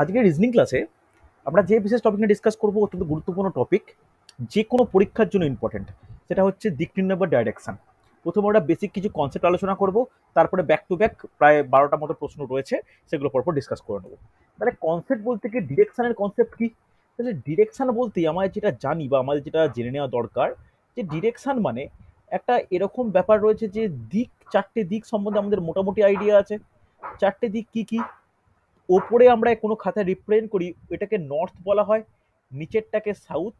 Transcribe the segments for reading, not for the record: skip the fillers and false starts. আজকে রিজনিং ক্লাসে আমরা যে বিশেষ টপিক নিয়ে ডিসকাস করব অত্যন্ত গুরুত্বপূর্ণ টপিক, যে কোনো পরীক্ষার জন্য ইম্পর্টেন্ট, সেটা হচ্ছে দিক নির্ণয় বা ডাইরেকশন। প্রথমে আমরা বেসিক কিছু কনসেপ্ট আলোচনা করব, তারপরে ব্যাক টু ব্যাক প্রায় 12টার মতো প্রশ্ন রয়েছে, সেগুলো পরপর ডিসকাস করে নেব। তাহলে কনসেপ্ট বলতে কি, ডিরেকশনের কনসেপ্ট কি? তাহলে ডিরেকশন বলতে আমরা যেটা জানি বা আমাদের যেটা জেনে নেওয়া দরকার যে ডিরেকশন মানে একটা এরকম ব্যাপার রয়েছে যে দিক, চারটে দিক সম্বন্ধে আমাদের মোটামুটি আইডিয়া আছে। চারটে দিক কি কি? ওপরে আমরা কোনো খাতায় রিপ্রেজেন্ট করি, এটাকে নর্থ বলা হয়, নিচেরটাকে সাউথ,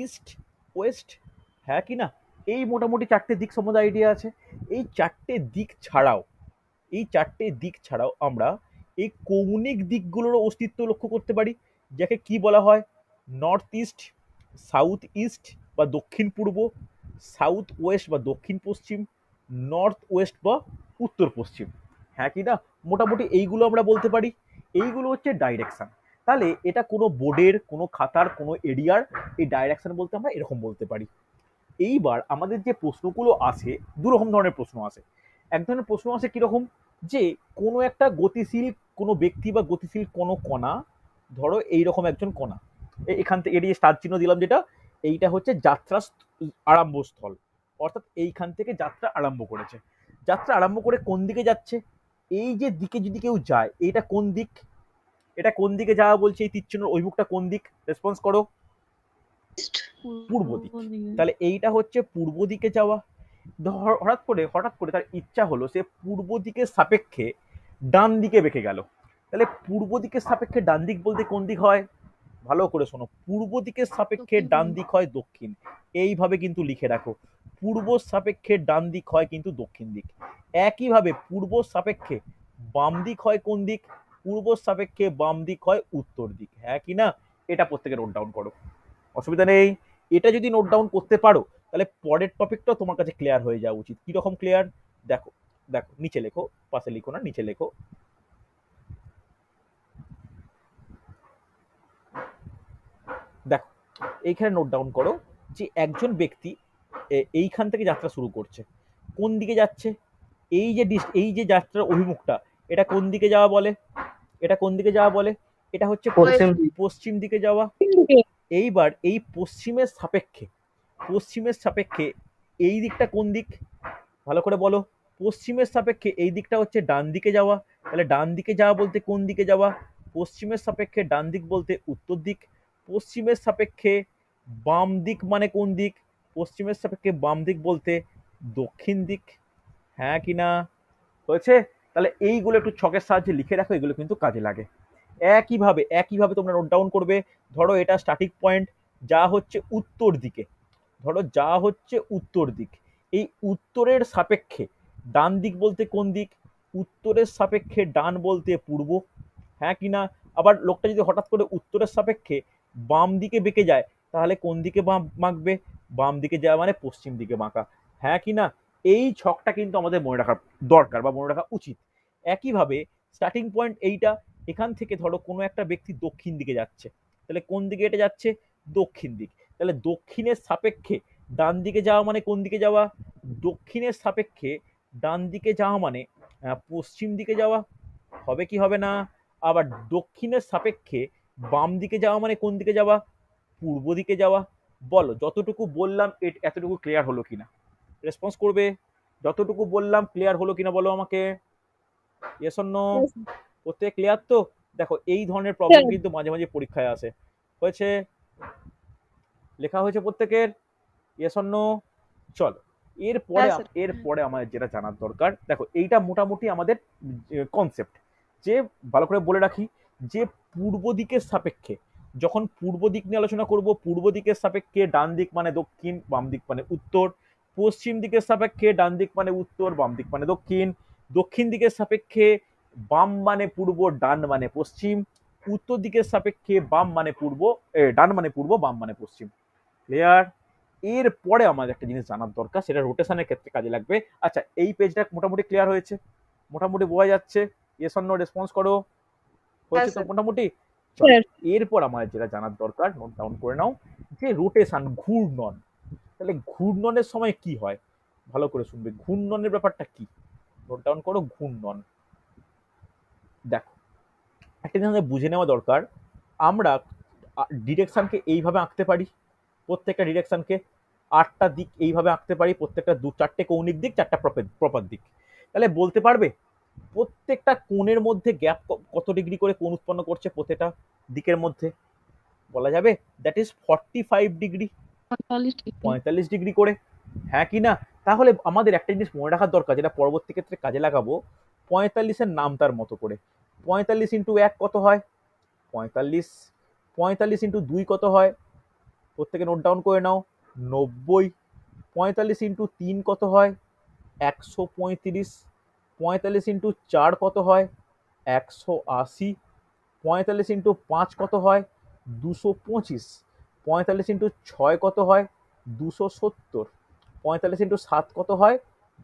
ইস্ট, ওয়েস্ট, হ্যাঁ কি না? এই মোটামুটি চারটে দিক সম্বন্ধে আইডিয়া আছে। এই চারটে দিক ছাড়াও আমরা এই কৌণিক দিকগুলোরও অস্তিত্ব লক্ষ্য করতে পারি, যাকে কি বলা হয়? নর্থ ইস্ট, সাউথ ইস্ট বা দক্ষিণ পূর্ব, সাউথ ওয়েস্ট বা দক্ষিণ পশ্চিম, নর্থ ওয়েস্ট বা উত্তর পশ্চিম, হ্যাঁ কি না? মোটামুটি এইগুলো আমরা বলতে পারি, এইগুলো হচ্ছে ডাইরেকশান। তাহলে এটা কোনো বোর্ডের, কোনো খাতার, কোনো এরিয়ার এই ডাইরেকশান বলতে আমরা এরকম বলতে পারি। এইবার আমাদের যে প্রশ্নগুলো আসে, দুরকম ধরনের প্রশ্ন আসে। এক ধরনের প্রশ্ন আসে কীরকম, যে কোনো একটা গতিশীল কোনো ব্যক্তি বা গতিশীল কোনো কণা, ধরো এইরকম একজন কণা, এখান থেকে এড়িয়ে স্টার চিহ্ন দিলাম, যেটা এইটা হচ্ছে যাত্রা আরম্ভস্থল, অর্থাৎ এইখান থেকে যাত্রা আরম্ভ করেছে। যাত্রা আরম্ভ করে কোন দিকে যাচ্ছে? এই যে দিকে যদি কেউ যায়, এইটা কোন দিক? এটা কোন দিকে যাওয়া বলছে? এই তীরচিহ্নের অভিমুখটা কোন দিক? রেসপন্স করো, পূর্ব দিক। তাহলে এইটা হচ্ছে পূর্ব দিকে যাওয়া। হঠাৎ করে তার ইচ্ছা হলো সে পূর্ব দিকের সাপেক্ষে ডান দিকে বেঁকে গেল। তাহলে পূর্ব দিকের সাপেক্ষে ডান দিক বলতে কোন দিক হয়? ভালো করে শোনো, পূর্ব দিকের সাপেক্ষে ডান দিক হয় দক্ষিণ। এইভাবে কিন্তু লিখে রাখো, পূর্ব সাপেক্ষে ডান দিক হয় কিন্তু দক্ষিণ দিক। একইভাবে পূর্ব সাপেক্ষে বাম দিক হয় কোন দিক? পূর্ব সাপেক্ষে বাম দিক হয় উত্তর দিক, হ্যাঁ কি না? এটা প্রত্যেকে নোট ডাউন করো, অসুবিধা নেই। এটা যদি নোট ডাউন করতে পারো তাহলে পরের টপিকটা তোমার কাছে ক্লিয়ার হয়ে যাওয়া উচিত। কীরকম ক্লিয়ার? দেখো দেখো, নিচে লেখো, পাশে লিখো না, নিচে লেখো। দেখো এইখানে নোট ডাউন করো যে একজন ব্যক্তি এইখান থেকে যাত্রা শুরু করছে, কোন দিকে যাচ্ছে? এই যে যাত্রার অভিমুখটা, এটা কোন দিকে যাওয়া বলে? এটা হচ্ছে পশ্চিম দিকে যাওয়া। এইবার এই পশ্চিমের সাপেক্ষে এই দিকটা কোন দিক? ভালো করে বলো, পশ্চিমের সাপেক্ষে এই দিকটা হচ্ছে ডান দিকে যাওয়া। তাহলে ডান দিকে যাওয়া বলতে কোন দিকে যাওয়া? পশ্চিমের সাপেক্ষে ডান দিক বলতে উত্তর দিক। পশ্চিমের সাপেক্ষে বাম দিক মানে কোন দিক? পশ্চিমের সাপেক্ষে বাম দিক বলতে দক্ষিণ দিক, হ্যাঁ কি না? হয়েছে? তাহলে এইগুলো একটু ছকের সাহায্যে লিখে রাখো, এগুলো কিন্তু কাজে লাগে। একইভাবে তোমরা নোট ডাউন করবে, ধরো এটা স্টার্টিং পয়েন্ট, যা হচ্ছে উত্তর দিক। এই উত্তরের সাপেক্ষে ডান দিক বলতে কোন দিক? উত্তরের সাপেক্ষে ডান বলতে পূর্ব, হ্যাঁ কি না? আবার লোকটা যদি হঠাৎ করে উত্তরের সাপেক্ষে বাম দিকে বেঁকে যায়, তাহলে কোন দিকে বাঁকবে? বাম দিকে যাওয়া মানে পশ্চিম দিকে বাঁকা, হ্যাঁ কি না? এই ছকটা কিন্তু আমাদের মনে রাখা দরকার বা মনে রাখা উচিত। একইভাবে স্টার্টিং পয়েন্ট এইটা, এখান থেকে ধরো কোনো একটা ব্যক্তি দক্ষিণ দিকে যাচ্ছে, তাহলে কোন দিকে এটা যাচ্ছে? দক্ষিণ দিক। তাহলে দক্ষিণের সাপেক্ষে ডান দিকে যাওয়া মানে কোন দিকে যাওয়া? দক্ষিণের সাপেক্ষে ডান দিকে যাওয়া মানে পশ্চিম দিকে যাওয়া, হবে কি হবে না? আবার দক্ষিণের সাপেক্ষে বাম দিকে যাওয়া মানে কোন দিকে যাওয়া? পূর্ব দিকে যাওয়া। বলো, যতটুকু বললাম এতটুকু ক্লিয়ার হলো কিনা? রেসপন্স করবে, যতটুকু বললাম ক্লিয়ার হলো কিনা বলো আমাকে, ইয়েস অর নো? ওতে ক্লিয়ার তো? দেখো এই ধরনের প্রবলেম কিন্তু মাঝে মাঝে পরীক্ষায় আসে। হয়েছে? লেখা হয়েছে প্রত্যেকের? Yes or no? চলো এরপরে আমাদের যেটা জানার দরকার, দেখো এইটা মোটামুটি আমাদের কনসেপ্ট। যে ভালো করে বলে রাখি যে পূর্ব দিকের সাপেক্ষে, যখন পূর্ব দিক নিয়ে আলোচনা করব, পূর্ব দিকের সাপেক্ষে ডান দিক মানে দক্ষিণ, বাম দিক মানে উত্তর। পশ্চিম দিকের সাপেক্ষে ডান দিক মানে উত্তর, বাম দিক মানে দক্ষিণ। দক্ষিণ দিকের সাপেক্ষে বাম মানে পূর্ব, ডান মানে পশ্চিম। উত্তর দিকের সাপেক্ষে ডান মানে পূর্ব, বাম মানে পশ্চিম। ক্লিয়ার? এরপরে আমাদের একটা জিনিস জানার দরকার, সেটা রোটেশনের ক্ষেত্রে কাজে লাগবে। আচ্ছা, এই পেজটা মোটামুটি ক্লিয়ার হয়েছে, মোটামুটি বোঝা যাচ্ছে? Yes or no? রেসপন্স করো। হয়েছে তো মোটামুটি? এরপর আমাদের যেটা জানার দরকার, নোট ডাউন করে নাও, যে রোটেশন, ঘূর্ণন। তাহলে ঘূর্ণনের সময় কি হয়? ভালো করে শুনবে, ঘূর্ণনের ব্যাপারটা কি? নোট ডাউন করো। ঘূর্ণন দেখো, একটা জিনিস আমাদের বুঝে নেওয়া দরকার, আমরা ডিরেকশানকে এইভাবে আঁকতে পারি, প্রত্যেকটা ডিরেকশানকে 8টা দিক এইভাবে আঁকতে পারি, প্রত্যেকটা 2-4টে কৌণিক দিক, 4টা প্রপার দিক। তাহলে বলতে পারবে প্রত্যেকটা কোণের মধ্যে গ্যাপ কত ডিগ্রি করে কোণ উৎপন্ন করছে প্রত্যেকটা দিকের মধ্যে, বলা যাবে দ্যাট ইজ 45 ডিগ্রি, 45 ডিগ্রি করে, হ্যাঁ কি না? তাহলে আমাদের একটা জিনিস মনে রাখার দরকার যেটা পরবর্তী ক্ষেত্রে কাজে লাগাবো, 45 নাম তার মতো করে, 45 × 1 কত হয় 45, 45 × 2 কত হয়, প্রত্যেকে নোট ডাউন করে নাও, 90, 45 × 3 কত হয় 135, 45 × 4 কত হয় 180, 45 × 5 কত হয় 225, 45 × 6 কত হয় 270, 45 × 7 কত হয়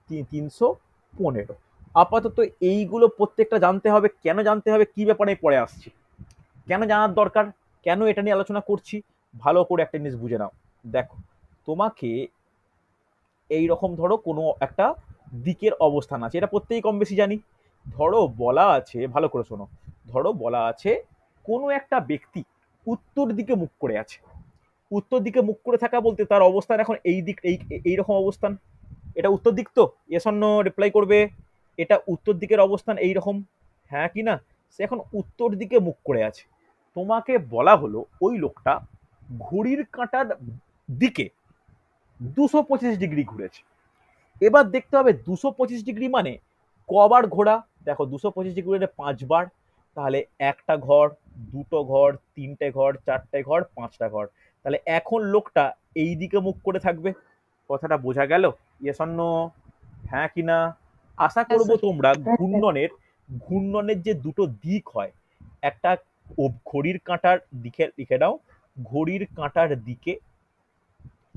315। আপাতত এইগুলো প্রত্যেকটা জানতে হবে। কেন জানতে হবে, কী ব্যাপারে পরে আসছি, কেন জানার দরকার, কেন এটা নিয়ে আলোচনা করছি, ভালো করে একটা জিনিস বুঝে নাও। দেখো তোমাকে এই রকম ধরো কোনো একটা দিকের অবস্থান আছে, এটা প্রত্যেকেই কম বেশি জানি। ধরো বলা আছে, ভালো করে শোনো, ধরো বলা আছে কোনো একটা ব্যক্তি উত্তর দিকে মুখ করে আছে। উত্তর দিকে মুখ করে থাকা বলতে তার অবস্থান এখন এই দিক, এইরকম অবস্থান, এটা উত্তর দিক তো, এসন্ন রিপ্লাই করবে, এটা উত্তর দিকের অবস্থান এই রকম, হ্যাঁ কি না? সে এখন উত্তর দিকে মুখ করে আছে। তোমাকে বলা হলো ওই লোকটা ঘড়ির কাঁটার দিকে 225 ডিগ্রি ঘুরেছে। এবার দেখতে হবে 225 ডিগ্রি মানে কবার ঘোরা। দেখো 225 ডিগ্রি মানে 5 বার। তাহলে একটা ঘর, 2টো ঘর, 3টে ঘর, 4টে ঘর, 5টা ঘর। তাহলে এখন লোকটা এই দিকে মুখ করে থাকবে। কথাটা বোঝা গেল, এসন্ন, হ্যাঁ কি না? আশা করবো তোমরা ঘূর্ণনের যে 2টো দিক হয়, একটা ঘড়ির কাঁটার দিকে, লিখে নাও ঘড়ির কাঁটার দিকে,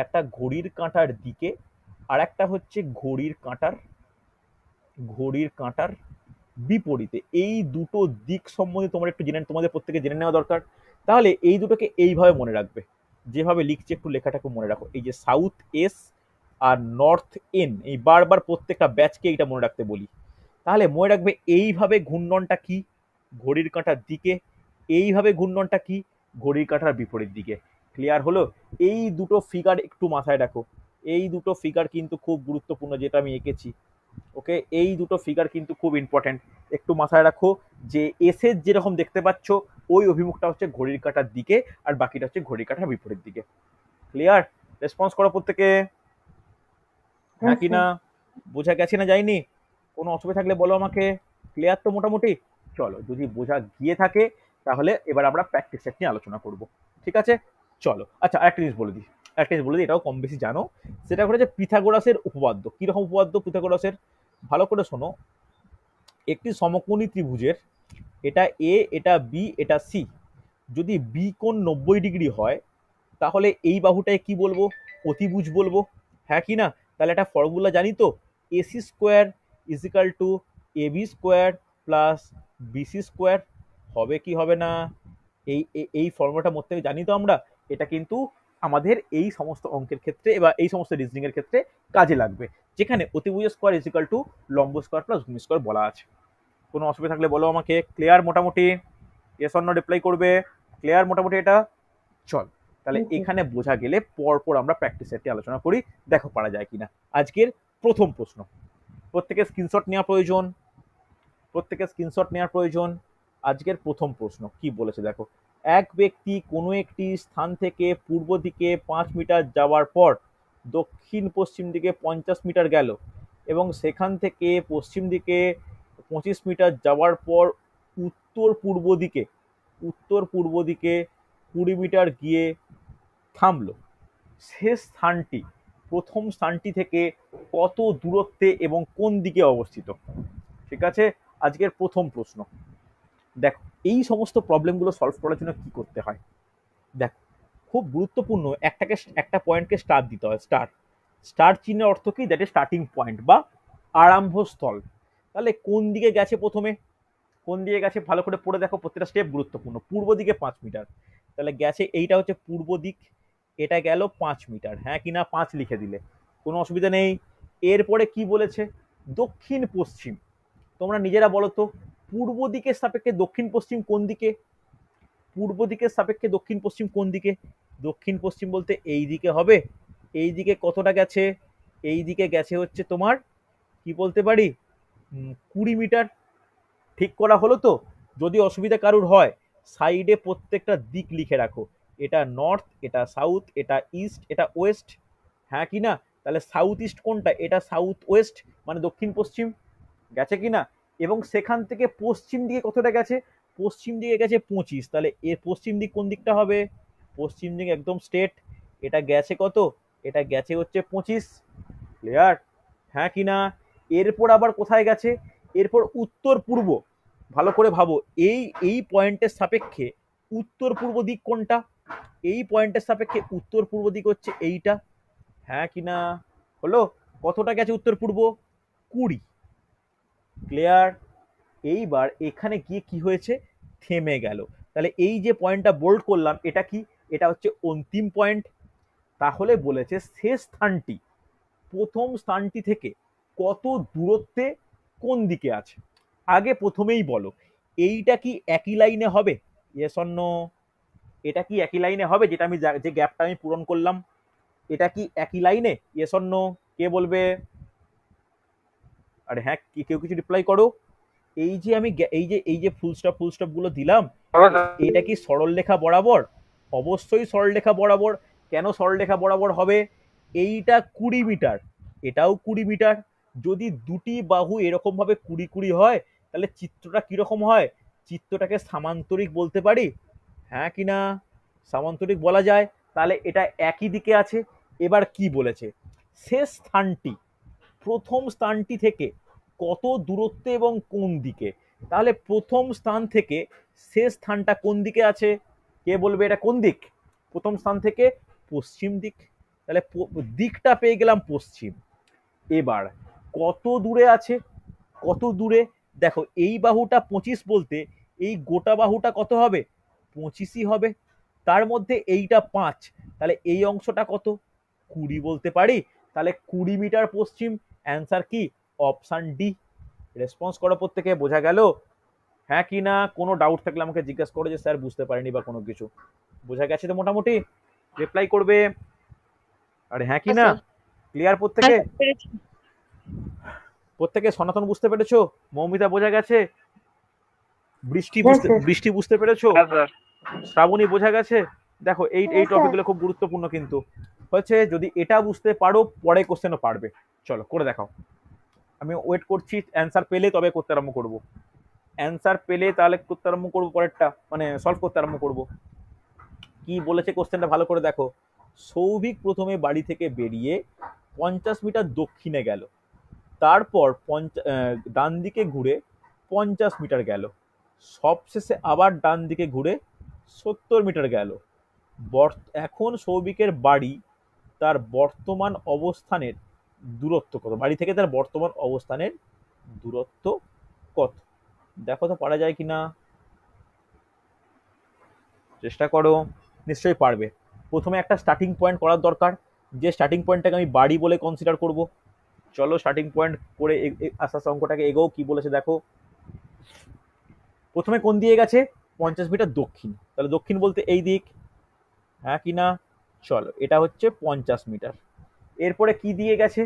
একটা ঘড়ির কাঁটার দিকে, আর একটা হচ্ছে ঘড়ির কাঁটার বিপরীতে। এই 2টো দিক সম্বন্ধে তোমরা একটু জেনে, তোমাদের প্রত্যেকে জেনে নেওয়া দরকার। তাহলে এই দুটোকে এইভাবে মনে রাখবে, যেভাবে লিখছে একটু লেখাটাকে মনে রাখো। এই যে সাউথ এস আর নর্থ এন, এই বারবার প্রত্যেকটা ব্যাচকে এইটা মনে রাখতে বলি। তাহলে মনে রাখবে এইভাবে ঘূর্ণনটা কি, ঘড়ির কাঁটার দিকে, এইভাবে ঘূর্ণনটা কি, ঘড়ির কাঁটার বিপরীত দিকে। ক্লিয়ার হলো? এই 2টো ফিগার একটু মাথায় রাখো। এই 2টো ফিগার কিন্তু খুব গুরুত্বপূর্ণ, যেটা আমি এঁকেছি। ওকে, এই 2টো ফিগার কিন্তু খুব ইম্পর্ট্যান্ট, একটু মাথায় রাখো। যে এসের যেরকম দেখতে পাচ্ছ ওই অভিমুখটা হচ্ছে ঘড়ির কাঁটার দিকে, আর বাকিটা হচ্ছে ঘড়ির কাঁটার বিপরীত দিকে। ক্লিয়ার? রেসপন্স করো প্রত্যেকে, হ্যাঁ কি না? বোঝা গেছে না যায়নি? কোনো অসুবিধা থাকলে বলো আমাকে। ক্লিয়ার তো মোটামুটি? চলো, যদি বোঝা গিয়ে থাকে তাহলে এবার আমরা প্র্যাকটিস সেট নিয়ে আলোচনা করব, ঠিক আছে? চলো, আচ্ছা আরেকটা জিনিস বলে দিই, এটাও কম বেশি জানো। সেটা হলো যে পিথাগোরাসের উপপাদ্য। কীরকম উপপাদ্য পিথাগোরাসের? ভালো করে শোনো, একটি সমকোণী ত্রিভুজের এটা এ, এটা বি, এটা সি, যদি বি কোণ 90 ডিগ্রি হয় তাহলে এই বাহুটায় কি বলবো? অতিভুজ বলবো, হ্যাঁ কি না? তাহলে একটা ফর্মুলা জানি তো, AC² = AB² + BC² হবে কি হবে না? এই ফর্মুলাটা মধ্যে জানি তো আমরা। এটা কিন্তু আমাদের এই সমস্ত অঙ্কের ক্ষেত্রে বা এই সমস্ত রিজনিংয়ের ক্ষেত্রে কাজে লাগবে, যেখানে অতিভুজ স্কোয়ার = লম্ব স্কোয়ার প্লাস ভূমি স্কোয়ার বলা আছে। কোনো অসুবিধা থাকলে বলো আমাকে। ক্লিয়ার মোটামুটি? এস অর নো রিপ্লাই করবে। ক্লিয়ার মোটামুটি এটা? চল, তাহলে এখানে বোঝা গেলে পরপর আমরা প্র্যাকটিস সেটটি আলোচনা করি, দেখো পারা যায় কিনা। আজকের প্রথম প্রশ্ন, প্রত্যেকের স্ক্রিনশট নেওয়া প্রয়োজন, আজকের প্রথম প্রশ্ন কি বলেছে দেখো। এক ব্যক্তি কোনো একটি স্থান থেকে পূর্ব দিকে 5 মিটার যাওয়ার পর দক্ষিণ পশ্চিম দিকে 50 মিটার গেল, এবং সেখান থেকে পশ্চিম দিকে 25 মিটার যাওয়ার পর উত্তর পূর্ব দিকে 20 মিটার গিয়ে থামল। সে স্থানটি প্রথম স্থানটি থেকে কত দূরত্বে এবং কোন দিকে অবস্থিত? ঠিক আছে, আজকের প্রথম প্রশ্ন। দেখো এই সমস্ত প্রবলেমগুলো সলভ করার জন্য কি করতে হয়, দেখো খুব গুরুত্বপূর্ণ। একটা পয়েন্টকে স্টার দিতে হয়। স্টার চিহ্নের অর্থ কি? দ্যাট ইজ স্টার্টিং পয়েন্ট বা আরম্ভস্থল। তাহলে কোন দিকে গেছে, প্রথমে কোন দিকে গেছে ভালো করে পড়ে দেখো, প্রত্যেকটা স্টেপ গুরুত্বপূর্ণ। পূর্ব দিকে 5 মিটার, তাহলে গেছে, এইটা হচ্ছে পূর্ব দিক, এটা গেল 5 মিটার, হ্যাঁ কি না? 5 লিখে দিলে কোনো অসুবিধা নেই। এরপরে কি বলেছে? দক্ষিণ পশ্চিম। তোমরা নিজেরা বলো তো, পূর্ব দিকের সাপেক্ষে দক্ষিণ পশ্চিম কোন দিকে, পূর্ব দিকের সাপেক্ষে দক্ষিণ পশ্চিম কোন দিকে, দক্ষিণ পশ্চিম বলতে এই দিকে হবে। এই দিকে কতটা গেছে, এই দিকে গেছে হচ্ছে তোমার কি বলতে পারি 20 মিটার। ঠিক করা হলো তো? যদি অসুবিধা কারুর হয় সাইডে প্রত্যেকটা দিক লিখে রাখো, এটা নর্থ, এটা সাউথ, এটা ইস্ট, এটা ওয়েস্ট, হ্যাঁ কি না? তাহলে সাউথ ইস্ট কোনটা? এটা সাউথ ওয়েস্ট মানে দক্ষিণ পশ্চিম গেছে কি না? এবং সেখান থেকে পশ্চিম দিকে কতটা গেছে? পশ্চিম দিকে গেছে 25। তাহলে এর পশ্চিম দিক কোন দিকটা হবে? পশ্চিম দিক একদম স্ট্রেট। এটা গেছে কত? এটা গেছে হচ্ছে 25। ক্লিয়ার? হ্যাঁ কি না? এরপর আবার কোথায় গেছে? এরপর উত্তর পূর্ব। ভালো করে ভাবো, এই পয়েন্টের সাপেক্ষে উত্তর পূর্ব দিক কোনটা? এই পয়েন্টের সাপেক্ষে উত্তর পূর্ব দিক হচ্ছে এইটা, হ্যাঁ কি না? হলো? কতটা গেছে উত্তর পূর্ব? 20। ক্লিয়ার? এইবার এখানে গিয়ে কি হয়েছে? থেমে গেল। তাহলে এই যে পয়েন্টটা বোল্ড করলাম এটা কি? এটা হচ্ছে অন্তিম পয়েন্ট। তাহলে বলেছে শেষ স্থানটি প্রথম স্থানটি থেকে কত দূরত্বে কোন দিকে আছে। আগে প্রথমেই বলো এইটা কি একই লাইনে হবে? Yes or no? এটা কি একই লাইনে হবে? যেটা আমি যে গ্যাপটা আমি পূরণ করলাম এটা কি একই লাইনে? Yes or no? কে বলবে? আরে হ্যাঁ, কেউ কিছু রিপ্লাই করো। এই যে ফুল স্টপ গুলো দিলাম এটা কি সরলরেখা বরাবর? অবশ্যই সরলরেখা বরাবর। কেন সরলরেখা বরাবর হবে? এইটা 20 মিটার, এটাও 20 মিটার। যদি দুটি বাহু এরকম ভাবে 20-20 হয় তাহলে চিত্রটা কিরকম হয়? চিত্রটাকে সামান্তরিক বলতে পারি, হ্যাঁ কি না? সামান্তরিক বলা যায়। তাহলে এটা একই দিকে আছে। এবার কি বলেছে? শেষ স্থানটি প্রথম স্থানটি থেকে কত দূরত্বে এবং কোন দিকে। তাহলে প্রথম স্থান থেকে শেষ স্থানটা কোন দিকে আছে? কে বলবে এটা কোন দিক? প্রথম স্থান থেকে পশ্চিম দিক। তাহলে দিকটা পেয়ে গেলাম পশ্চিম। এবার কত দূরে আছে? কত দূরে দেখো, এই বাহুটা 25 বলতে এই গোটা বাহুটা কত হবে? 25ই হবে। তার মধ্যে এইটা 5, তাহলে এই অংশটা কত? 20 বলতে পারি। তাহলে 20 মিটার পশ্চিম। অ্যান্সার কি? Option D. রেসপন্স করো প্রত্যেকে, বোঝা গেল হ্যাঁ কি না? কোনো ডাউট থাকলে আমাকে জিজ্ঞাসা করো যে স্যার বুঝতে পারিনি বা কোনো কিছু। বোঝা গেছে তো মোটামুটি? রিপ্লাই করবে। আরে হ্যাঁ কি না? ক্লিয়ার প্রত্যেকে? প্রত্যেকে সনাতন বুঝতে পেরেছো? মৌমিতা বোঝা গেছে? বৃষ্টি বুঝতে পেরেছো? শ্রাবণী বোঝা গেছে? দেখো এই টপিকগুলো খুব গুরুত্বপূর্ণ কিন্তু হচ্ছে, যদি এটা বুঝতে পারো পরে কোশ্চেনও পারবে। চলো করে দেখাও। আমি ওয়েট করছি অ্যান্সার পেলে তবে করতে আরম্ভ করবো। অ্যান্সার পেলে তাহলে করতে আরম্ভ করবো পরেরটা, মানে সলভ করতে আরম্ভ করবো। কি বলেছে কোশ্চেনটা ভালো করে দেখো। সৌভিক প্রথমে বাড়ি থেকে বেরিয়ে 50 মিটার দক্ষিণে গেল, তারপর ডান দিকে ঘুরে 50 মিটার গেল, সবশেষে আবার ডান দিকে ঘুরে 70 মিটার গেল। এখন সৌভিকের বাড়ি তার বর্তমান অবস্থানের দূরত্ব কত? বাড়ি থেকে তার বর্তমান অবস্থানের দূরত্ব কত? দেখো তো পারা যায় কিনা, চেষ্টা করো, নিশ্চয়ই পারবে। প্রথমে একটা স্টার্টিং পয়েন্ট করার দরকার, যে স্টার্টিং পয়েন্টটাকে আমি বাড়ি বলে কনসিডার করব। চলো স্টার্টিং পয়েন্ট করে আস্তে অঙ্কটাকে এগোও। কি বলেছে দেখো, প্রথমে কোন দিয়ে গেছে? 50 মিটার দক্ষিণ। তাহলে দক্ষিণ বলতে এই দিক, হ্যাঁ কি না? চলো এটা হচ্ছে 50 মিটার। এরপরে কি দিয়ে গেছে?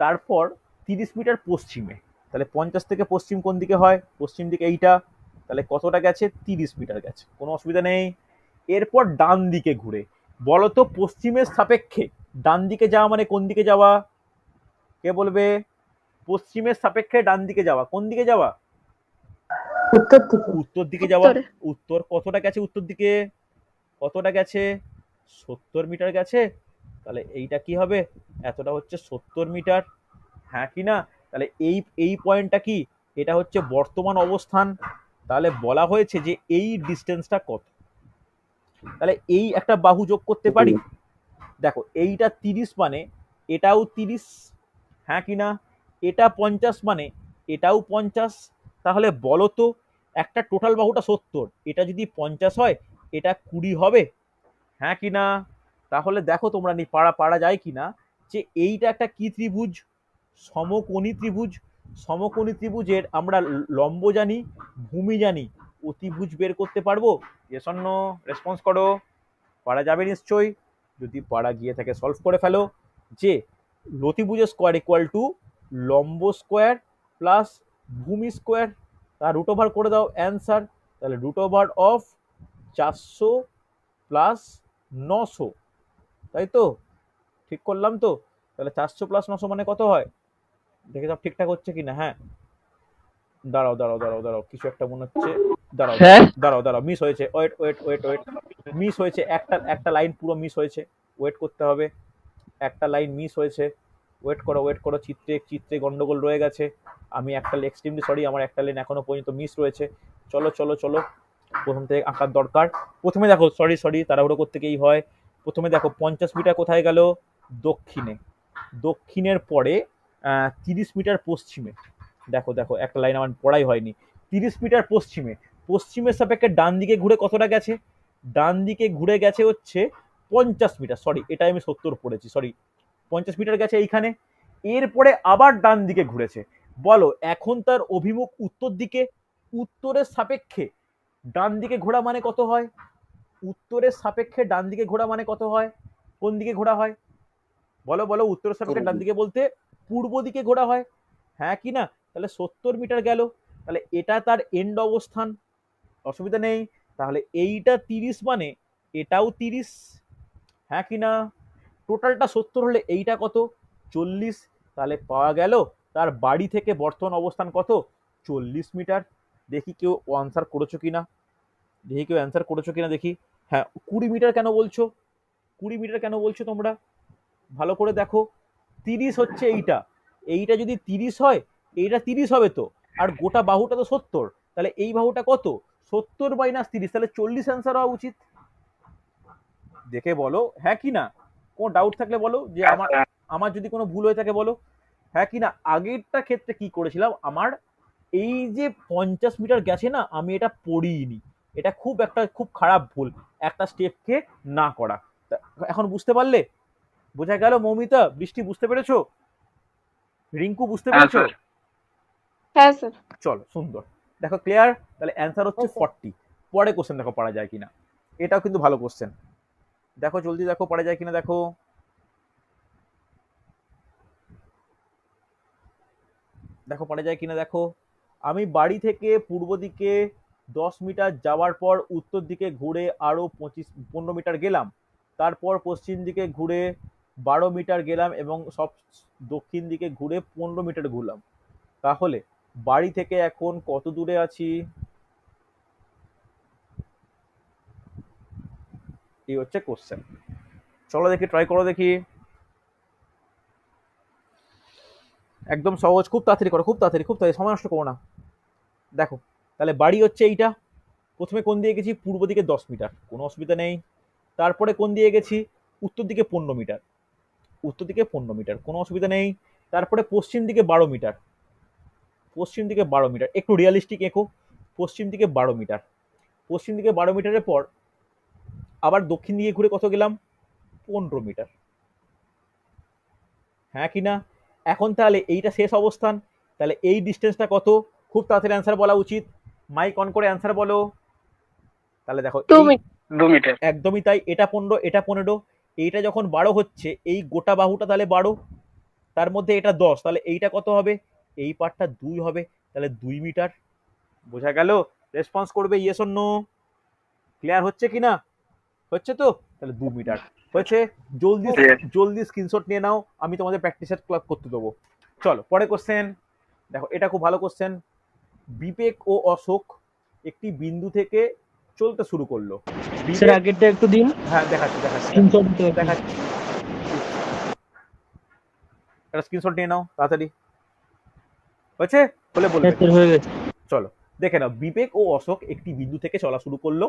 তারপর 30 মিটার পশ্চিমে। তাহলে 50 থেকে পশ্চিম কোন দিকে হয়? পশ্চিম দিকে এইটা। তাহলে কতটা গেছে? 30 মিটার গেছে, কোনো অসুবিধা নেই। এরপর ডান দিকে ঘুরে বলো তো, পশ্চিমের সাপেক্ষে ডান দিকে যাওয়া মানে কোন দিকে যাওয়া? কে বলবে? পশ্চিমের সাপেক্ষে ডান দিকে যাওয়া কোন দিকে যাওয়া? উত্তর দিকে যাওয়া। উত্তর কতটা গেছে? উত্তর দিকে কতটা গেছে? 70 মিটার গেছে। তাহলে এইটা কি হবে? এতটা হচ্ছে 70 মিটার, হ্যাঁ কি না? তাহলে এই পয়েন্টটা কি? এটা হচ্ছে বর্তমান অবস্থান। তাহলে বলা হয়েছে যে এই ডিস্টেন্সটা কত। তাহলে এই একটা বাহু যোগ করতে পারি। দেখো এইটা 30 মানে এটাও 30, হ্যাঁ কি না? এটা 50 মানে এটাও 50। তাহলে বলো তো একটা টোটাল বাহুটা 70, এটা যদি 50 হয় এটা 20 হবে, হ্যাঁ কি না? তাহলে দেখো তোমরা পারা যায় কি না যে এইটা একটা কি ত্রিভুজ? সমকোণী ত্রিভুজ। समकोणी त्रिभुजेर आमरा लम्ब जानी भूमि जानी अतिभुज बेर करते पारबो यस और नो रेसपन्स करो पारा जाबे निश्चय यदि पारा गिये थाके सल्व करे फेलो जे लतिभुज स्क्वायर इक्वल टू लम्ब स्क्वायर प्लस भूमि स्क्वायर तार रूट ओवर करे दाओ आंसर ताहले रूट ओवर अफ 400 प्लस 900 ताई तो ठीक करलाम तो ताहले 400 प्लस 900 माने कत हय देखे सब ठीक ठाक होच्छे कि ना हाँ दाड़ाओ दाड़ाओ दाड़ाओ दाड़ाओ किछु एकटा मन होच्छे दाड़ाओ दाड़ाओ दाड़ाओ मिस होयेछे wait wait wait wait miss होयेछे एकटा एकटा लाइन पुरो मिस होयेछे वेट करते होबे एकटा लाइन मिस होयेछे वेट करो चित्रे चित्रे गंडगोल रये गेछे आमी एकटा लाइन एक्सट्रीमली सरी आमार एकटा लाइन एखोनो पर्यन्त मिस रयेछे चलो चलो चलो प्रथम थेके आंकार दरकार प्रथमे देखो सरि सरि ताराहुड़ो करते गिये हय प्रथमे देखो 50 मीटर कोथाय गेल दक्षिणे दक्षिणेर परे 30 मीटर पश्चिमे देखो देखो एक लाइन आमार पढ़ाई हयनि 30 मीटर पश्चिमे पश्चिमेर सापेक्षे डान दिके घुरे कतटा गेछे डान दिके घुरे गेछे हच्छे 50 मीटर सरि एटा आमि 70 पड़ेछि सरि 50 मीटर गेछे एइखाने एरपरे आबार डान दिके घुरेछे बोलो एखन तार अभिमुख उत्तर दिके उत्तरेर सापेक्षे डान दिके घोरा माने कत हय उत्तरेर सापेक्षे डान दिके घोरा माने कत हय कोन दिके घोरा हय बोलो बोलो उत्तरेर सापेक्षे डान दिके बोलते पूर्व दिके घोरा हय हाँ कि ना ताहले 70 मीटर गेल ताहले एटा तार एंड अवस्थान असुविधा नेই ताहले एइटा 30 माने एटाओ 30 हाँ कि ना टोटालटा 70 हले एइटा कत 40 ताहले पाওয়া গেল तार बाड़ी थेके बर्तमान अवस्थान कत 40 मीटर देखी क्यों आंसर करेছো किना देखी क्यों आंसर करेছো किना देखी हाँ 20 मीटर केन बोलছো 20 मीटर केन बोलছো तोमरा भालो करे देखो 30 होच्छे एइटा एइटा जदि 30 हय एइटा 30 हबे तो आर गोटा बाहुटा तो 70 ताहले एइ बाहुटा कत 70 माइनास 30 ताहले 40 आंसर हওয়া उचित देखे बोलो हाँ कि ना कोन डाउट थाकले बोलो जे आमार आमार जदि कोनो भूल हয়ে থাকে बोलो हाँ कि ना आगेरटा क्षेत्रे कि करेछिलाम आमार এই যে 50 मीटर গেছে না আমি এটা পড়িনি এটা খুব খারাপ ভুল একটা স্টেপকে না করা এখন বুঝতে পারলে বোঝা গেল মৌমিতা বৃষ্টি বুঝতে পেরেছো রিংকু বুঝতে পেরেছো হ্যাঁ স্যার চলো সুন্দর দেখো ক্লিয়ার তাহলে आंसर হচ্ছে 40 পরে क्वेश्चन দেখো পড়া যায় কিনা এটাও কিন্তু ভালো क्वेश्चन দেখো জলদি দেখো পড়া যায় কিনা দেখো দেখো পড়া যায় কিনা দেখো आमी बाड़ी थेके पूर्व दिके 10 मीटर जावार पर उत्तर दिके घुरे आरो 15 मीटर गेलाम तारपर पश्चिम दिके घुरे 12 मीटर गेलाम एबं सब दक्षिण दिके घुरे 15 मीटर घुरलाम ताहले बाड़ी थेके एखोन कत दूरे आछि एइ हच्छे क्वेश्चन चलो देखी ट्राई करो देखी एकदम सहज खूब ताड़ाताड़ी करो खूब ताड़ाताड़ी समय नष्ट करो ना देखो ताहले बाड़ी होच्छे एइटा प्रथमे कोन दिये गेछि पूर्व दिके 10 मीटर कोनो असुविधा नेই तारपरे कोन दिये गेछि उत्तर दिके 15 मीटर उत्तर दिके 15 मीटर कोनो असुविधा नेই तारपरे पश्चिम दिके 12 मीटर पश्चिम दिके 12 मीटर एकटु रियलिस्टिक एको पश्चिम दिके 12 मीटर पश्चिम दिके 12 मीटारेर पर आबार दक्षिण दिके घुरे कत गेलाम 15 मीटर हाँ कि ना एखन ताहले एइटा शेष अवस्थान ताहले एइ डिस्टेंसटा कत खूब ताड़ाताड़ी आंसर बोला उचित माइक अन करे आंसर बोलो ताहले देखो 2 मीटर एकदमই তাই এটা 15 এটা 15 এইটা যখন 12 হচ্ছে এই গোটা বাহুটা তাহলে 12 তার মধ্যে এটা 10 তাহলে এইটা কত হবে এই পার্টটা 2 হবে তাহলে 2 মিটার বোঝা গেল রেসপন্স করবে ইয়েস অর নো ক্লিয়ার হচ্ছে কিনা হচ্ছে তো তাহলে 2 মিটার হয়েছে জলদি জলদি স্ক্রিনশট নিয়ে নাও আমি তোমাদের প্র্যাকটিসের ক্লাস করতে দেব চলো পরের কোশ্চেন দেখো এটা খুব ভালো কোশ্চেন বিবেক ও অশোক একটি বিন্দু থেকে চলতে শুরু করলো স্যার আগেরটা একটু দিন হ্যাঁ দেখাচ্ছি স্ক্রিনশট দেখাচ্ছি এটা স্ক্রিনশট নিয়ে নাও তাড়াতাড়ি হয়েছে বলে বলবে হয়ে গেছে চলো দেখে নাও বিবেক ও অশোক একটি বিন্দু থেকে চলা শুরু করলো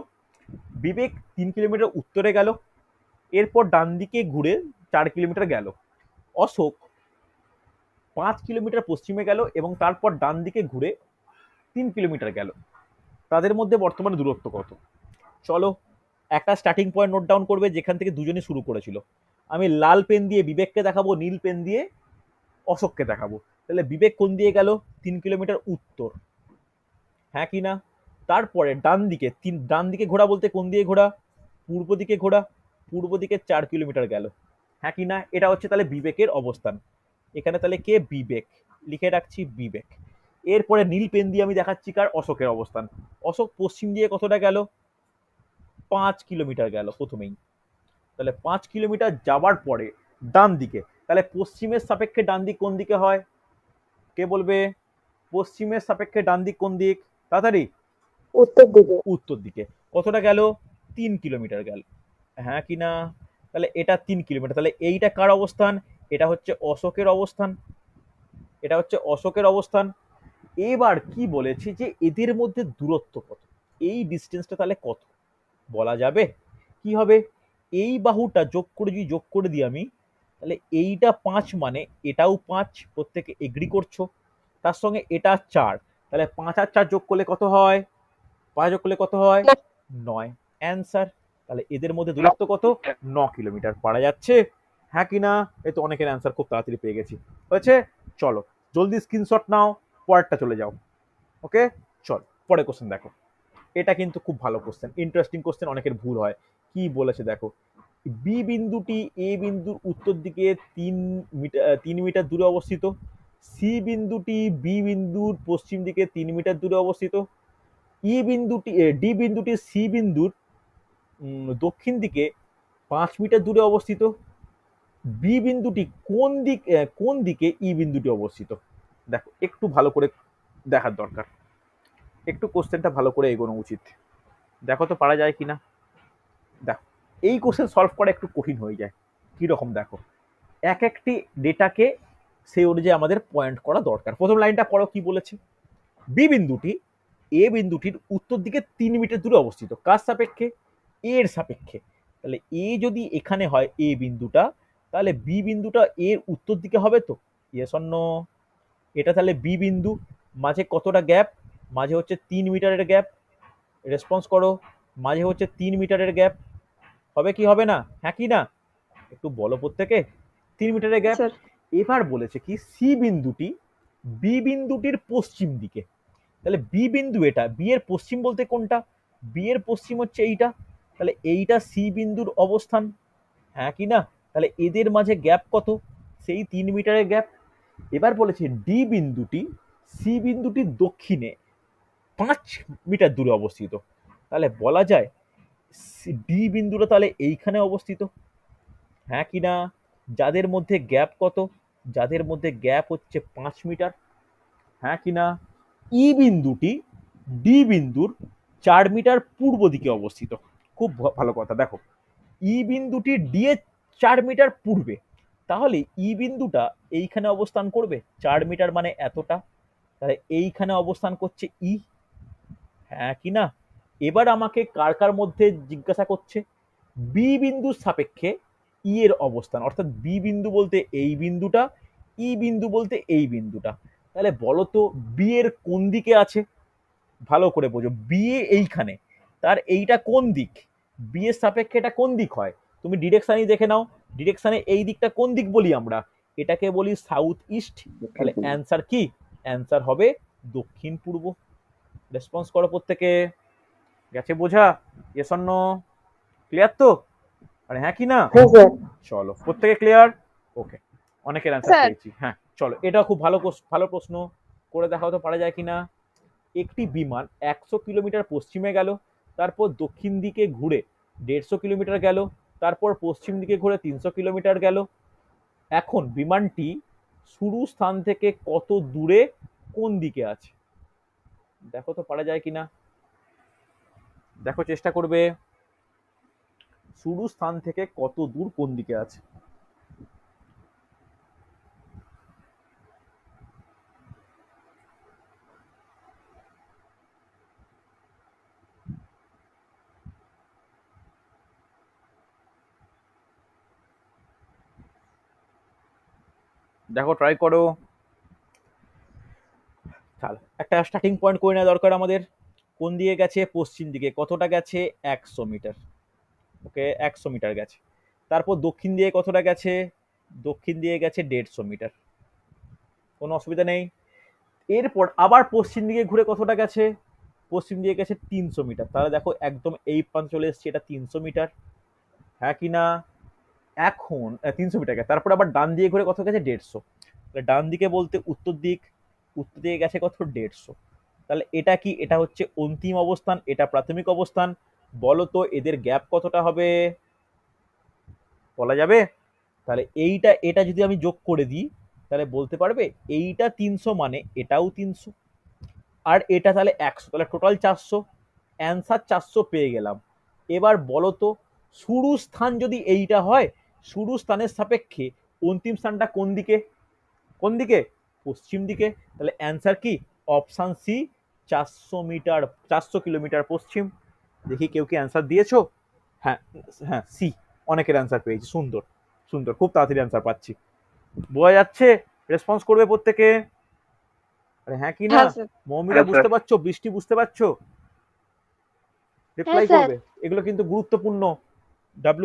বিবেক 3 কিলোমিটার উত্তরে গেল एरपर डान दिके घुरे 4 किलोमीटर गेल अशोक 5 किलोमीटर पश्चिमे गेल एबं तारपर डान दिके घुरे 3 किलोमीटर गेल तादेर मध्य बर्तमान दूरत्व कत चलो एकटा स्टार्टिंग पॉइंट नोट डाउन करबे जेखान थेके दुजोने शुरू करेछिलो आमी लाल पेन दिए विवेकके देखाबो नील पेन दिए अशोकके देखाबो তাহলে বিবেক কোন দিয়ে গেল 3 কিলোমিটার উত্তর, হ্যাঁ কি না। তারপরে ডান দিকে ডান দিকে ঘোড়া বলতে কোন দিয়ে ঘোড়া, পূর্ব দিকে ঘোড়া, পূর্ব দিকে 4 কিলোমিটার গেল, হ্যাঁ কি না। এটা হচ্ছে তাহলে বিবেকের অবস্থান এখানে। তাহলে কে বিবেক, লিখে রাখছি বিবেক। এরপরে নীল পেন দিয়ে আমি দেখাচ্ছি কার, অশোকের অবস্থান। অশোক পশ্চিম দিয়ে কতটা গেল, 5 কিলোমিটার গেল প্রথমেই। তাহলে 5 কিলোমিটার যাওয়ার পরে ডান দিকে, তাহলে পশ্চিমের সাপেক্ষে ডান দিক কোন দিকে হয়, কে বলবে পশ্চিমের সাপেক্ষে ডান দিক কোন দিক, তাড়াতাড়ি উত্তর দিকে। উত্তর দিকে কতটা গেল, 3 কিলোমিটার গেল, হ্যাঁ কি না। তাহলে এটা 3 কিলোমিটার, তাহলে এইটা কার অবস্থান, এটা হচ্ছে অশোকের অবস্থান, এটা হচ্ছে অশোকের অবস্থান। এবার কি বলেছে যে এদের মধ্যে দূরত্ব কত, এই ডিস্টেন্সটা তাহলে কত বলা যাবে। কি হবে, এই বাহুটা যোগ করে যদি যোগ করে দিই আমি, তাহলে এইটা 5 মানে এটাও 5, প্রত্যেকে এগ্রি করছো। তার সঙ্গে এটা 4, তাহলে 5 আর 4 যোগ করলে কত হয়, 5 যোগ করলে কত হয়, 9 অ্যান্সার। তাহলে এদের মধ্যে দূরত্ব কত, 9 কিলোমিটার, পারা যাচ্ছে, হ্যাঁ কি না। এই তো অনেকের অ্যান্সার খুব তাড়াতাড়ি পেয়ে গেছি, হয়েছে। চলো জলদি স্ক্রিনশট নাও, পরেরটা চলে যাও, ওকে। চল পরে কোশ্চেন দেখো, এটা কিন্তু খুব ভালো কোশ্চেন, ইন্টারেস্টিং কোশ্চেন, অনেকের ভুল হয়। কি বলেছে দেখো, বি বিন্দুটি এ বিন্দুর উত্তর দিকে 3 মিটার দূরে অবস্থিত, সি বিন্দুটি বি বিন্দুর পশ্চিম দিকে 3 মিটার দূরে অবস্থিত, ই বিন্দুটি ডি বিন্দুটি সি বিন্দুর দক্ষিণ দিকে 5 মিটার দূরে অবস্থিত, বি বিন্দুটি কোন দিকে ই বিন্দুটি অবস্থিত। দেখো একটু ভালো করে দেখার দরকার, একটু কোশ্চেনটা ভালো করে এগোনো উচিত, দেখো তো পারা যায় কি না। দেখো এই কোশ্চেন সলভ করা একটু কঠিন হয়ে যায়, কীরকম দেখো, এক একটি ডেটাকে সেই অনুযায়ী আমাদের পয়েন্ট করা দরকার। প্রথম লাইনটা পড়ো, কি বলেছে, বি বিন্দুটি এ বিন্দুটির উত্তর দিকে 3 মিটার দূরে অবস্থিত, কার সাপেক্ষে, এর সাপেক্ষে। তাহলে এ যদি এখানে হয় এ বিন্দুটা, তাহলে বি বিন্দুটা এর উত্তর দিকে হবে তো, ইয়েস অর নো। এটা তাহলে বি বিন্দু, মাঝে কতটা গ্যাপ, মাঝে হচ্ছে 3 মিটারের গ্যাপ, রেসপন্স করো, মাঝে হচ্ছে 3 মিটারের গ্যাপ, হবে কি হবে না, হ্যাঁ কি না, একটু বলো প্রত্যেকে, 3 মিটারের গ্যাপ। এবার বলেছে কি, সি বিন্দুটি বি বিন্দুটির পশ্চিম দিকে, তাহলে বি বিন্দু এটা, বি এর পশ্চিম বলতে কোনটা, বি এর পশ্চিম হচ্ছে এইটা, তাহলে এইটা সি বিন্দুর অবস্থান, হ্যাঁ কি না। তাহলে এদের মাঝে গ্যাপ কত, সেই 3 মিটারের গ্যাপ। এবার বলেছে ডি বিন্দুটি সি বিন্দুটির দক্ষিণে 5 মিটার দূরে অবস্থিত, তাহলে বলা যায় ডি বিন্দুটা তাহলে এইখানে অবস্থিত, হ্যাঁ কি না। যাদের মধ্যে গ্যাপ কত, যাদের মধ্যে গ্যাপ হচ্ছে 5 মিটার, হ্যাঁ কি না। ই বিন্দুটি ডি বিন্দুর 4 মিটার পূর্ব দিকে অবস্থিত, খুব ভালো কথা। দেখো ই বিন্দুটি ডি এর 4 মিটার পূর্বে, তাহলে ই বিন্দুটা এইখানে অবস্থান করবে, 4 মিটার মানে এতটা, তাহলে এইখানে অবস্থান করছে ই, হ্যাঁ কি না। এবার আমাকে কার কার মধ্যে জিজ্ঞাসা করছে, বি বিন্দুর সাপেক্ষে ই এর অবস্থান, অর্থাৎ বি বিন্দু বলতে এই বিন্দুটা, ই বিন্দু বলতে এই বিন্দুটা। তাহলে বলো তো বি এর কোন দিকে আছে, ভালো করে বোঝো, বি এইখানে, তার এইটা কোন দিক, বি এর সাপেক্ষে এটা কোন দিক হয়, তুমি ডিরেকশানই দেখে নাও, ডিরেকশানে এই দিকটা কোন দিক বলি আমরা, এটাকে বলি সাউথ ইস্ট। তাহলে অ্যান্সার কি, অ্যান্সার হবে দক্ষিণ পূর্ব। রেসপন্স করো প্রত্যেকে, গেছে বোঝা, এ শূন্য ক্লিয়ার তো, আরে হ্যাঁ কি না। চলো প্রত্যেকে ক্লিয়ার, ওকে, অনেকের অ্যান্সার পেয়েছি, হ্যাঁ। চলো এটা খুব ভালো ভালো প্রশ্ন, করে দেখাও তো পারা যায় কি না। একটি বিমান 100 কিলোমিটার পশ্চিমে গেল, তারপর দক্ষিণ দিকে ঘুরে 150 কিলোমিটার গেল, তারপর পশ্চিম দিকে ঘুরে 300 কিলোমিটার গেল। এখন বিমানটি শুরু স্থান থেকে কত দূরে কোন দিকে আছে, দেখো তো পারা যায় কিনা, দেখো চেষ্টা করবে, শুরু স্থান থেকে কত দূর কোন দিকে আছে। দেখো ট্রাই করো, চল একটা স্টার্টিং পয়েন্ট করে নেওয়া দরকার আমাদের, কোন দিকে গেছে, পশ্চিম দিকে, কতটা গেছে, 100 মিটার, ওকে 100 মিটার গেছে। তারপর দক্ষিণ দিয়ে কতটা গেছে, দক্ষিণ দিয়ে গেছে 150 মিটার, কোনো অসুবিধা নেই। এরপর আবার পশ্চিম দিকে ঘুরে কতটা গেছে, পশ্চিম দিকে গেছে 300 মিটার। তাহলে দেখো একদম এই প্রান্ত চলে এসছে, এটা 300 মিটার, হ্যাঁ কি না? এখন 300 মিটার গেছে। তারপর আবার ডান দিকে ঘুরে কত গেছে, 150। তাহলে ডান দিকে বলতে উত্তর দিক, উত্তর দিকে গেছে কত, 150। তাহলে এটা কি, এটা হচ্ছে অন্তিম অবস্থান, এটা প্রাথমিক অবস্থান। বলো তো এদের গ্যাপ কতটা হবে, বলা যাবে? তাহলে এইটা এটা যদি আমি যোগ করে দিই তাহলে বলতে পারবে এইটা 300 মানে এটাও 300 আর এটা তাহলে 100, তাহলে টোটাল 400। অ্যান্সার 400 পেয়ে গেলাম। এবার বলো তো শুরু স্থান যদি এইটা হয়, শুরু স্থানের সাপেক্ষে অন্তিম স্থানটা কোন দিকে, কোন দিকে? পশ্চিম দিকে। তাহলে অ্যান্সার কি, অপশান সি, 400 মিটার, 400 কিলোমিটার পশ্চিম। দেখি কেউ কি অ্যান্সার দিয়েছো? হ্যাঁ হ্যাঁ, সি, অনেকের অ্যান্সার পেয়েছি। সুন্দর সুন্দর, খুব তাড়াতাড়ি অ্যান্সার পাচ্ছি, বোঝা যাচ্ছে। রেসপন্স করবে প্রত্যেকে, আরে হ্যাঁ কি না? মৌমিতা বুঝতে পারছো, বৃষ্টি বুঝতে পারছো? রিপ্লাই করবে, এগুলো কিন্তু গুরুত্বপূর্ণ।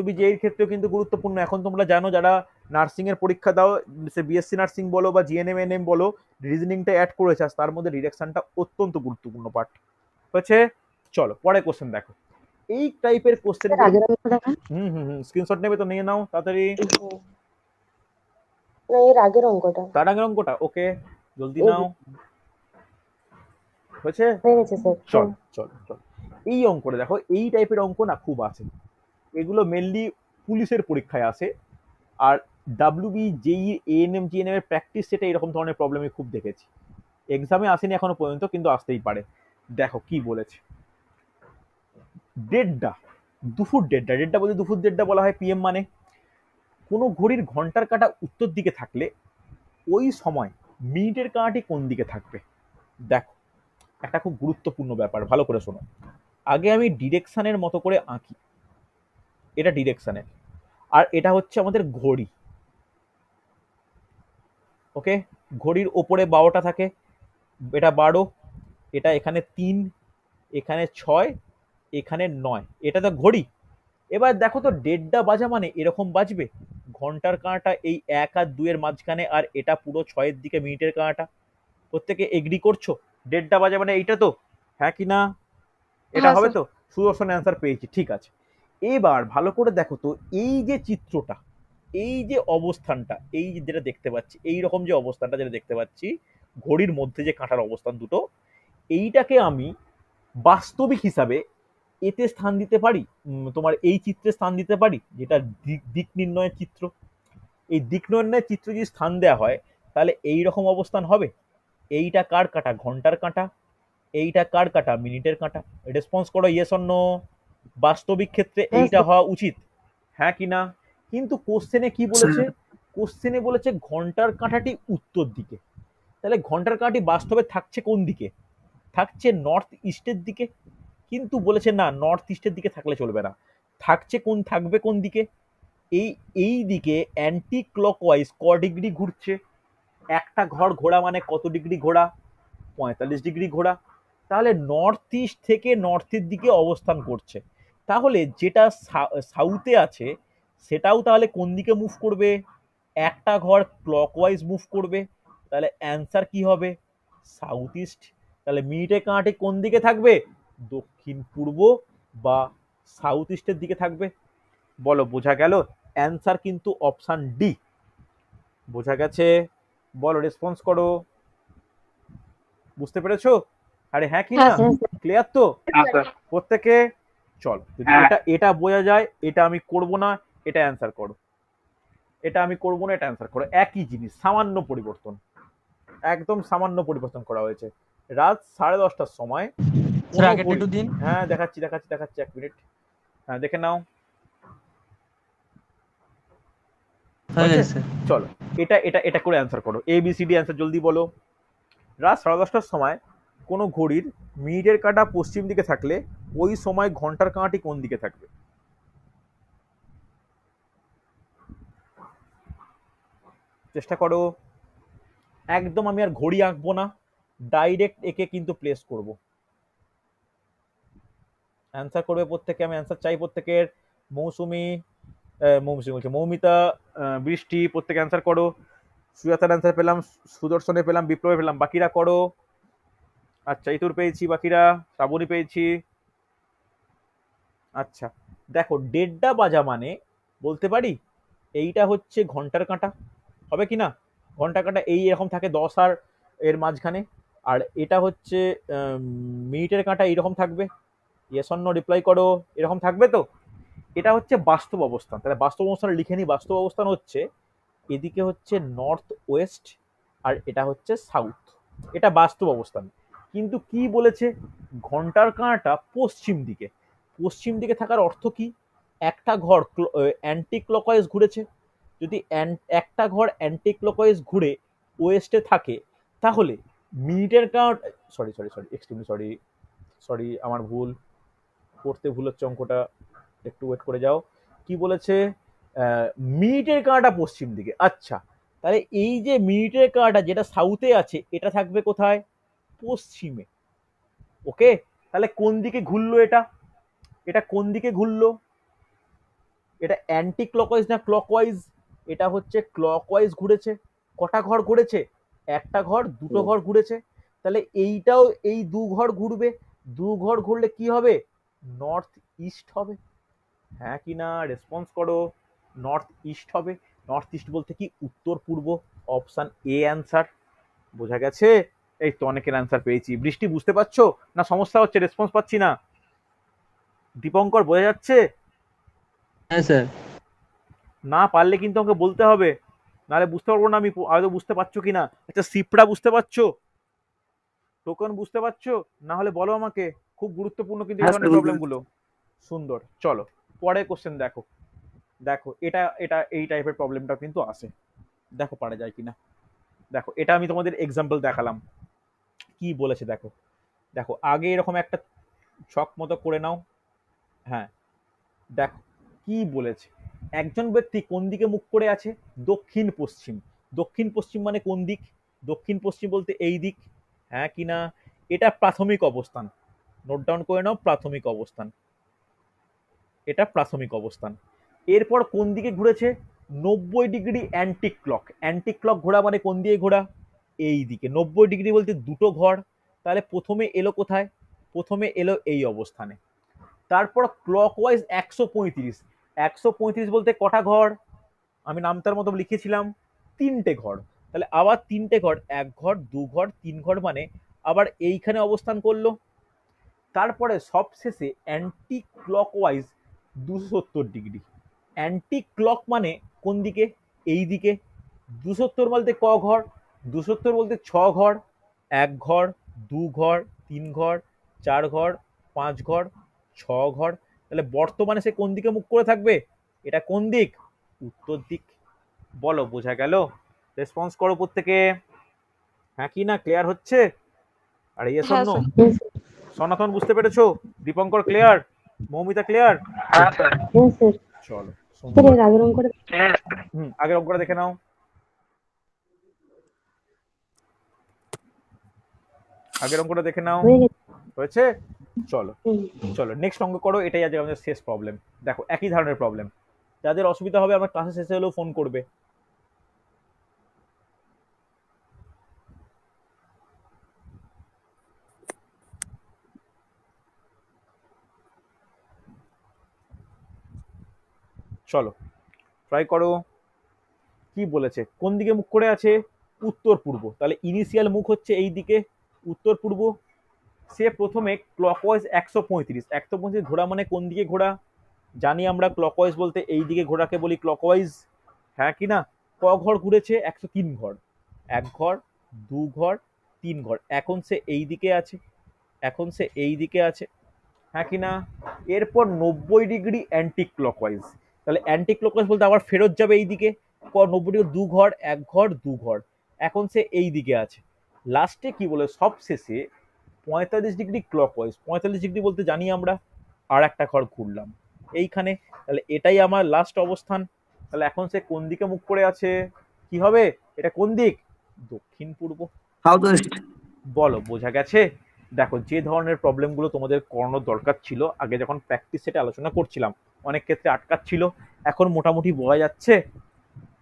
WBCS এর ক্ষেত্রেও কিন্তু গুরুত্বপূর্ণ। এখন তোমরা জানো যারা নার্সিং এর পরীক্ষা দাও, সে BSc নার্সিং বলো বা GNM NM বলো, রিজনিংটা অ্যাড করেছে, তার মধ্যে ডিরেকশনটা অত্যন্ত গুরুত্বপূর্ণ পার্ট হচ্ছে। চলো পরে কোশ্চেন দেখো, এই টাইপের কোশ্চেন। হুম হুম হুম, স্ক্রিনশট নেবে তো নিয়ে নাও তাড়াতাড়ি। এর আগের অঙ্কটা, তার আগের অঙ্কটা, ওকে জলদি নাও। হয়েছে, চল চল চল। এই অঙ্কটা দেখো, এই টাইপের অঙ্ক না খুব আছে, এগুলো মেনলি পুলিশের পরীক্ষায় আসে। আর WBCS ANM GNM এর প্র্যাকটিস সেটা এরকম ধরনের প্রবলেম খুব দেখেছি, এক্সামে আসেনি এখনো পর্যন্ত, কিন্তু আসতেই পারে। দেখো কি বলেছে, দেড়টা বলতে দুপুর দেড়টা বলা হয় PM, মানে কোনো ঘড়ির ঘন্টার কাঁটা উত্তর দিকে থাকলে ওই সময় মিনিটের কাঁটাটি কোন দিকে থাকবে? দেখো একটা খুব গুরুত্বপূর্ণ ব্যাপার, ভালো করে শোনো। আগে আমি ডিরেকশানের মতো করে আঁকি, এটা ডিরেকশানের, আর এটা হচ্ছে আমাদের ঘড়ি, ওকে? ঘড়ির ওপরে 12টা থাকে, এটা 12, এটা এখানে 3, এখানে 6, এখানে 9, এটা তো ঘড়ি। এবার দেখো তো দেড়টা বাজা মানে এরকম বাজবে, ঘন্টার কাঁটা এই 1 আর 2-এর মাঝখানে, আর এটা পুরো 6-এর দিকে মিনিটের কাঁটা। প্রত্যেকে এগ্রি করছো? দেড়টা বাজা মানে এইটা তো, হ্যাঁ কি না? এটা হবে তো? সুদর্শন অ্যান্সার পেয়েছি, ঠিক আছে। এবার ভালো করে দেখো তো, এই যে চিত্রটা, এই যে অবস্থানটা, এই যেটা দেখতে পাচ্ছি, এই রকম যে অবস্থানটা যেটা দেখতে পাচ্ছি, ঘড়ির মধ্যে যে কাঁটার অবস্থান দুটো, এইটাকে আমি বাস্তবিক হিসাবে এতে স্থান দিতে পারি, তোমার এই চিত্রে স্থান দিতে পারি, যেটা দিক নির্ণয়ের চিত্র। এই দিক নির্ণয়ের চিত্র যদি স্থান দেওয়া হয় তাহলে এই রকম অবস্থান হবে। এইটা কার কাঁটা? ঘন্টার কাঁটা। এইটা কার কাঁটা? মিনিটের কাঁটা। রেসপন্স করো ইয়েস অর নো। বাস্তবিক ক্ষেত্রে এইটা হওয়া উচিত, হ্যাঁ কি না? কিন্তু কোশ্চেনে কি বলেছে? কোশ্চেনে বলেছে ঘন্টার কাঁটাটি উত্তর দিকে, তাহলে ঘন্টার কাঁটাটি বাস্তবে থাকছে কোন দিকে? থাকছে নর্থ ইস্টের দিকে। কিন্তু বলেছে না, নর্থ ইস্টের দিকে থাকলে চলবে না, থাকছে কোন, থাকবে কোন দিকে? এই দিকে অ্যান্টি ক্লকওয়াইজ ক ডিগ্রি ঘুরছে? একটা ঘর ঘোরা মানে কত ডিগ্রি ঘোরা? 45 ডিগ্রি ঘোরা। তাহলে নর্থ ইস্ট থেকে নর্থের দিকে অবস্থান করছে, তাহলে যেটা সাউথে আছে সেটাও তাহলে কোন দিকে মুভ করবে? একটা ঘর ক্লকওয়াইজ মুভ করবে। তাহলে অ্যান্সার কি হবে? South east. তাহলে মিনিটের কাঁটাটি কোন দিকে থাকবে? দক্ষিণ পূর্ব বা সাউথ ইস্টের দিকে থাকবে। বলো বোঝা গেল? অ্যান্সার কিন্তু অপশান ডি, বোঝা গেছে? বলো রেসপন্স করো, বুঝতে পেরেছো? আরে হ্যাঁ কি না? ক্লিয়ার তো প্রত্যেকে? চল, যদি এটা বোঝা যায়, এটা আমি করব না, এটা অ্যান্সার করো, এটা আমি করব না, এটা অ্যান্সার করো। একই জিনিস, সামান্য পরিবর্তন, একদম সামান্য পরিবর্তন করা হয়েছে। রাত 10:30টার সময়, হ্যাঁ দেখাচ্ছি দেখাচ্ছি দেখাচ্ছি, এক মিনিট, হ্যাঁ দেখে নাও। চলো এটা এটা এটা করে অ্যান্সার করো, ABCD অ্যান্সার জলদি বলো। রাত 10:30টার সময় কোনো ঘড়ির মিনিটের কাঁটা পশ্চিম দিকে থাকলে ওই সময় ঘন্টার কাঁটাটি কোন দিকে থাকবে? চেষ্টা করো। একদম আমি আর ঘড়ি আঁকবো না, ডাইরেক্ট একে কিন্তু প্লেস করবো। অ্যান্সার করবে প্রত্যেকে, আমি অ্যান্সার চাই প্রত্যেকের। মৌমিতা, বৃষ্টি, প্রত্যেকে অ্যান্সার করো। সুজাতার आंसर পেলাম, সুদর্শনে পেলাম, বিপ্লবে পেলাম, বাকিরা করো। আচ্ছা ইতুর পেয়েছি, বাকিরা শ্রাবণী পেয়েছি। আচ্ছা দেখো দেড়টা বাজা মানে বলতে পারি এইটা হচ্ছে ঘন্টার কাঁটা হবে কি না? ঘন্টা কাঁটা এই এরকম থাকে 10 আর এর মাঝখানে, আর এটা হচ্ছে মিনিটের কাঁটা এইরকম থাকবে। ইয়েস অর নো রিপ্লাই করো, এরকম থাকবে। তো এটা হচ্ছে বাস্তব অবস্থান। তাহলে বাস্তব অবস্থান লিখে নিই। বাস্তব অবস্থান হচ্ছে এদিকে হচ্ছে নর্থ ওয়েস্ট আর এটা হচ্ছে সাউথ, এটা বাস্তব অবস্থান। কিন্তু কি বলেছে? ঘন্টার কাঁটা পশ্চিম দিকে। পশ্চিম দিকে থাকার অর্থ কি? একটা ঘর অ্যান্টি ক্লকওয়াইজ ঘুরেছে। যদি একটা ঘর অ্যান্টি ক্লকওয়াইজ ঘুরে ওয়েস্টে থাকে তাহলে মিনিটের কাঁটা sorry sorry sorry extremely sorry sorry আমার ভুল, করতে ভুল হচ্ছে অঙ্কটা, একটু ওয়েট করে যাও। কি বলেছে? মিনিটের কাঁটা পশ্চিম দিকে। আচ্ছা তাহলে এই যে মিনিটের কাঁটা যেটা সাউথে আছে এটা থাকবে কোথায়? পশ্চিমে। ওকে, তাহলে কোন দিকে ঘুরলো এটা? এটা কোন দিকে ঘুরলো? এটা অ্যান্টি ক্লকওয়াইজ না ক্লকওয়াইজ? এটা হচ্ছে ক্লকওয়াইজ ঘুরেছে। কটা ঘর ঘুরেছে? একটা ঘর, দুটো ঘর ঘুরেছে। তাহলে এইটাও এই দু ঘর ঘুরবে। দু ঘর ঘুরলে কি হবে? নর্থ ইস্ট হবে। হ্যাঁ কি না? রেসপন্স করো। নর্থ ইস্ট হবে। নর্থ ইস্ট বলতে কি? উত্তর পূর্ব। Option A answer. বোঝা গেছে? এই তো অনেকের অ্যান্সার পেয়েছি। বৃষ্টি বুঝতে পারছো না? সমস্যা হচ্ছে রেসপন্স পাচ্ছি না। দীপঙ্কর বোঝা যাচ্ছে? হ্যাঁ স্যার। না পারলে কিন্তু আমাকে বলতে হবে, নাহলে বুঝতে পারবো না আমি। হয়তো বুঝতে পারছো কি না? আচ্ছা সিপড়া বুঝতে পারছো? টোকন বুঝতে পারছো? না হলে বলো আমাকে, খুব গুরুত্বপূর্ণ কিন্তু এই ধরনের প্রবলেমগুলো। সুন্দর, চলো পরের কোশ্চেন। দেখো দেখো এটা এটা এই টাইপের প্রবলেমটা কিন্তু আসে, দেখো পারা যায় কিনা। দেখো এটা আমি তোমাদের এক্সাম্পল দেখালাম। কি বলেছে দেখো, দেখো আগে এরকম একটা ছক মতো করে নাও। হ্যাঁ দেখো কি বলেছে? একজন ব্যক্তি কোন দিকে মুখ করে আছে? দক্ষিণ পশ্চিম। দক্ষিণ পশ্চিম মানে কোন দিক? দক্ষিণ পশ্চিম বলতে এই দিক। হ্যাঁ কি না? এটা প্রাথমিক অবস্থান, নোট ডাউন করে নাও। প্রাথমিক অবস্থান, এটা প্রাথমিক অবস্থান। এরপর কোন দিকে ঘুরেছে? 90 degree anti clock. Anti clock ঘোরা মানে কোন দিকে ঘোরা? এই দিকে। 90 ডিগ্রি বলতে দুটো ঘর। তাহলে প্রথমে এলো কোথায়? প্রথমে এলো এই অবস্থানে। তারপর ক্লক ওয়াইজ 135। 135 বলতে কটা ঘর? আমি নামতার মতো লিখেছিলাম তিনটে ঘর। তাহলে আবার তিনটে ঘর, এক ঘর, দু ঘর, তিন ঘর, মানে আবার এইখানে অবস্থান করলো। তারপরে সবশেষে anti clockwise 270 degree. Anti clock মানে কোন দিকে? এই দিকে। 270 বলতে ক ঘর? 270 বলতে ছ ঘর। এক ঘর, দু ঘর, তিন ঘর, চার ঘর, পাঁচ ঘর, ছ ঘর। তাহলে বর্তমানে সে কোন দিকে মুখ করে থাকবে? এটা কোন দিক? উত্তর দিক। বলো বোঝা গেল? রেসপন্স করো প্রত্যেকে। হ্যাঁ কি না? ক্লিয়ার হচ্ছে? আর এই শোনো, সনাতন বুঝতে পেরেছো? দীপঙ্কর ক্লিয়ার? মৌমিতা ক্লিয়ার? হ্যাঁ স্যার। চলো আগের অঙ্কটা, আগের অঙ্কটা দেখে নাও। আগের অঙ্কটা দেখে নাও, হয়েছে? চলো চলো নেক্সট অঙ্ক করো। এটাই আজকে আমাদের শেষ প্রবলেম। দেখো একই ধরনের প্রবলেম। যাদের অসুবিধা হবে আমার ক্লাসে শেষে হলেও ফোন করবে। চলো ট্রাই করো। কি বলেছে? কোন দিকে মুখ করে আছে? উত্তর পূর্ব। তাহলে ইনিশিয়াল মুখ হচ্ছে এই দিকে, উত্তর পূর্ব। সে প্রথমে ক্লকওয়াইজ 135। 135 ঘোড়া মানে কোন দিকে ঘোড়া? জানি আমরা ক্লকওয়াইজ বলতে এই দিকে ঘোড়াকে বলি ক্লকওয়াইজ। হ্যাঁ কি না? ক ঘর ঘুরেছে? 103 ঘর। এক ঘর, দু ঘর, তিন ঘর। এখন সে এই দিকে আছে, এখন সে এই দিকে আছে। হ্যাঁ কি না? এরপর 90 ডিগ্রি অ্যান্টি ক্লকওয়াইজ। তাহলে অ্যান্টি ক্লকওয়াইজ বলতে আবার ফেরত যাবে এই দিকে। 90 ডিগ্রি দু ঘর, এক ঘর, দু ঘর। এখন সে এই দিকে আছে। লাস্টে কি বলে? সবশেষে 45 ডিগ্রি ক্লকওয়াইজ। 45 ডিগ্রি বলতে জানি আমরা আর একটা ঘর ঘুরলাম এইখানে। তাহলে এটাই আমার লাস্ট অবস্থান। তাহলে এখন সে কোন দিকে মুখ করে আছে? কি হবে? এটা কোন দিক? দক্ষিণ পূর্ব। বলো বোঝা গেছে? দেখো যে ধরনের প্রবলেমগুলো তোমাদের করানোর দরকার ছিল আগে যখন প্র্যাকটিস সেটে আলোচনা করছিলাম, অনেক ক্ষেত্রে আটকাচ্ছিল, এখন মোটামুটি বোঝা যাচ্ছে।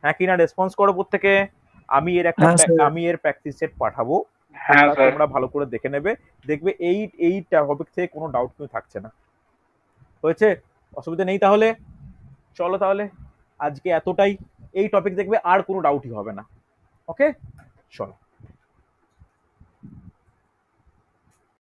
হ্যাঁ কি না? রেসপন্স করো প্রত্যেকে। আমি এর একটা আমি এর প্র্যাকটিস সেট পাঠাবো, তোমরা ভালো করে দেখে নেবে, দেখবে এই এই টপিক থেকে কোনো ডাউট কেউ থাকছে না। হয়েছে? অসুবিধা নেই তাহলে? চলো তাহলে আজকে এতটাই, এই টপিক দেখবে আর কোনো ডাউটই হবে না। ওকে চলো।